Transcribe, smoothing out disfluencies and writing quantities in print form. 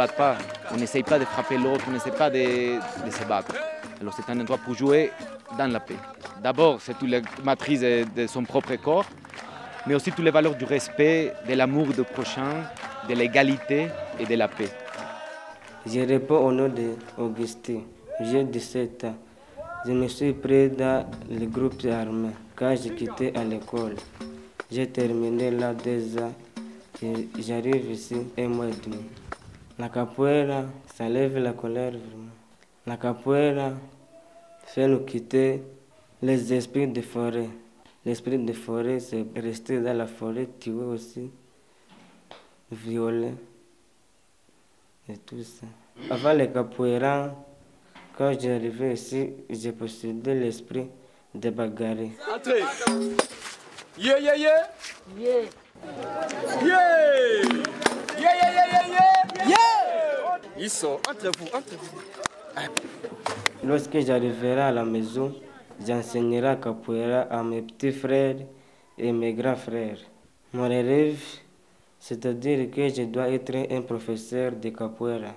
battent pas. On n'essaye pas de frapper l'autre, on n'essaye pas de se battre. Alors c'est un endroit pour jouer dans la paix. D'abord, c'est toute la matrice de son propre corps, mais aussi toutes les valeurs du respect, de l'amour du prochain, de l'égalité et de la paix. Je réponds au nom d'Augustin. J'ai 17 ans. Je me suis pris dans le groupe armé quand j'ai quitté à l'école. J'ai terminé là 2 ans. J'arrive ici 1 mois et demi. La capoeira, ça lève la colère vraiment. La capoeira fait nous quitter les esprits de forêt. L'esprit de forêt, c'est rester dans la forêt, tuer aussi, violer, et tout ça. Avant les capoeira, quand j'arrivais ici, j'ai possédé l'esprit de bagarrer. Entrez. Yeah, yeah, yeah. Yeah. Yeah. Yeah, yeah, yeah, yeah, yeah. Ils sont entre vous, entre vous. Lorsque j'arriverai à la maison, j'enseignerai capoeira à mes petits frères et mes grands frères. Mon rêve, c'est-à-dire que je dois être un professeur de capoeira.